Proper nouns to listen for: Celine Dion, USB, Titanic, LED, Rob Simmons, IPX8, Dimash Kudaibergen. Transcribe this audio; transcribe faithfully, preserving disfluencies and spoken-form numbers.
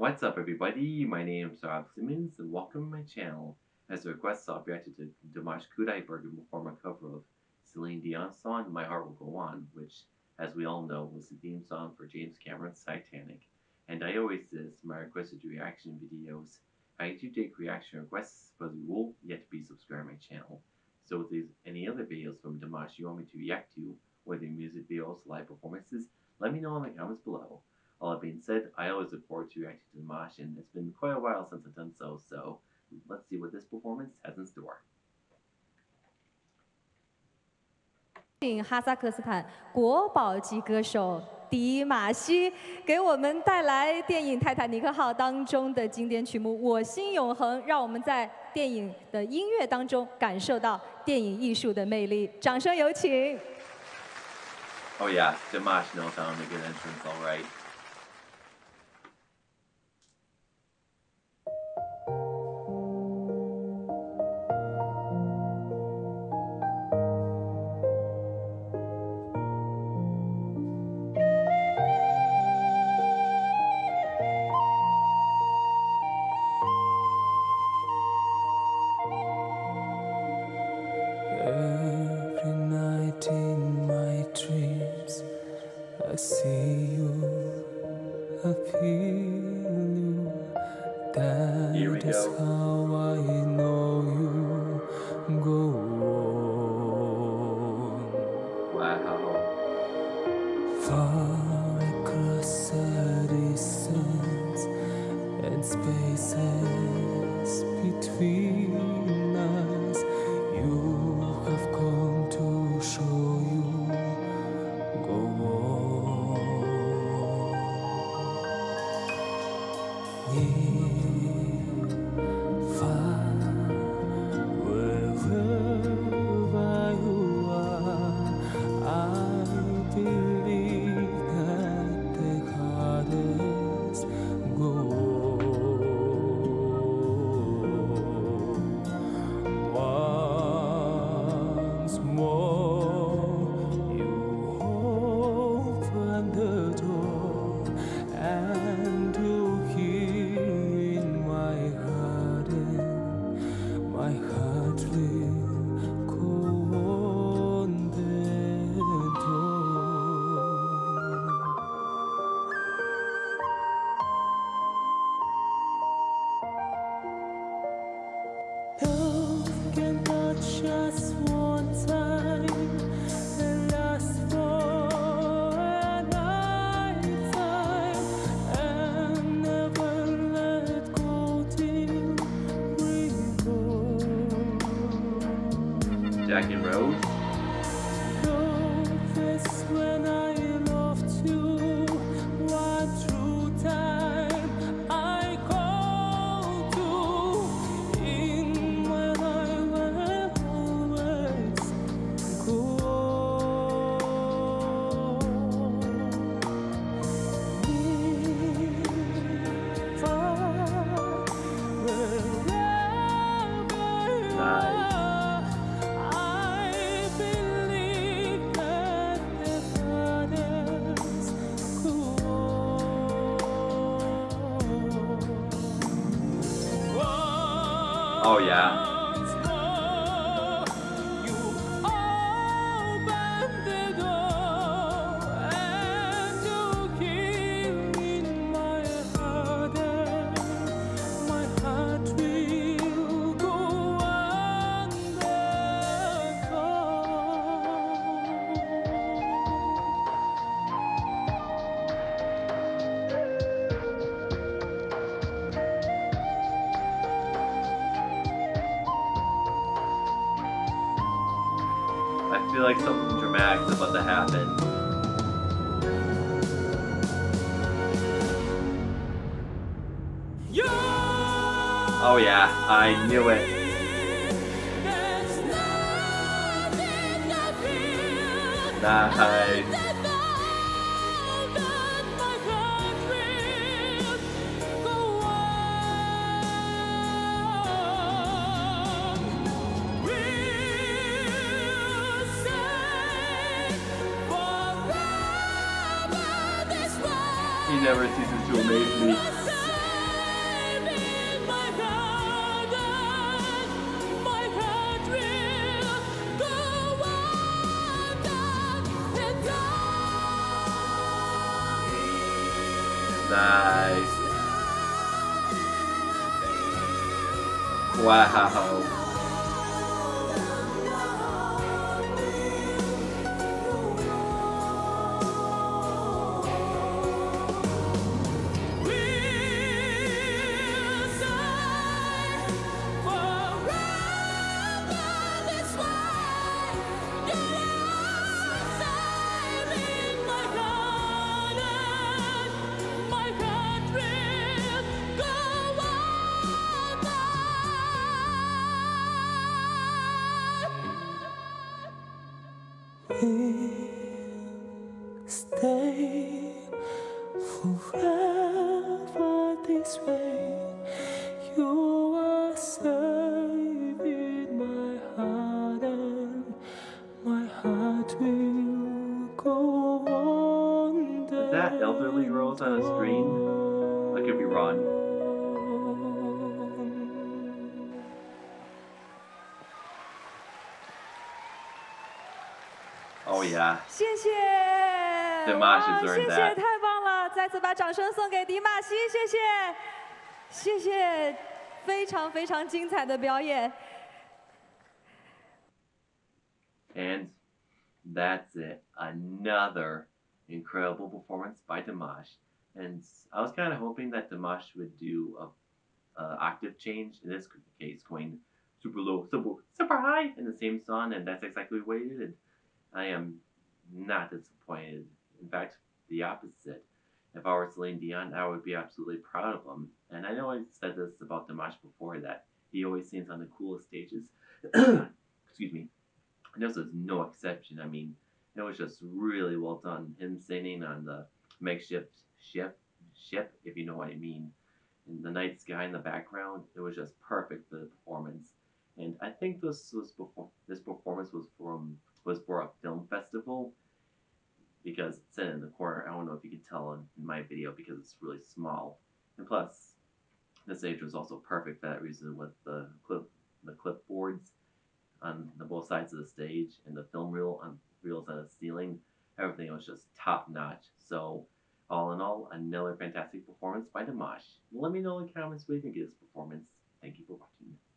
What's up, everybody? My name is Rob Simmons and welcome to my channel. As a request, I'll react to Dimash Kudaibergen perform a cover of Celine Dion's song My Heart Will Go On, which, as we all know, was the theme song for James Cameron's Titanic. And I always do this in my requested reaction videos. I do take reaction requests, but you will yet be subscribed to my channel. So if there's any other videos from Dimash you want me to react to, whether music videos, live performances, let me know in the comments below. All that being said, I always look forward to reacting to Dimash, and it's been quite a while since I've done so, so let's see what this performance has in store. Oh yeah, Dimash knows how to make an entrance, all right. I see you, I feel you, that is how I know you go on. Wow. Far across a distance and spaces between us, you have come to show you go on. Just one time and last for a lifetime, and never let go till we go. Jack and Rose. Love is when I loved you. What true time I call to in when I went. Oh yeah. I feel like something dramatic is about to happen. Oh yeah, I knew it. Nice. He never ceases to amaze me. Nice. Wow. Stay forever this way. You are saving my heart, and my heart will go on. Is that elderly girls on a screen? I could be wrong. Oh yeah. 谢谢。Dimash is earned that. 谢谢，太棒了！再次把掌声送给迪玛希，谢谢，谢谢，非常非常精彩的表演。And that's it. Another incredible performance by Dimash. And I was kind of hoping that Dimash would do a, a octave change. In this case, going super low, super super high in the same song, and that's exactly what he did. I am not disappointed. In fact, the opposite. If I were Celine Dion, I would be absolutely proud of him. And I know I said this about Dimash before, that he always sings on the coolest stages. Excuse me. And this was no exception. I mean, it was just really well done. Him singing on the makeshift ship, ship, if you know what I mean. And the night sky in the background, it was just perfect for the performance. And I think this was before, this performance was from was for a film festival, because it's set in the corner. I don't know if you can tell in my video because it's really small, and plus the stage was also perfect for that reason, with the clip the clipboards on the both sides of the stage and the film reel on reels on the ceiling. Everything was just top notch. So all in all, another fantastic performance by Dimash. Let me know in the comments what you think of this performance. Thank you for watching.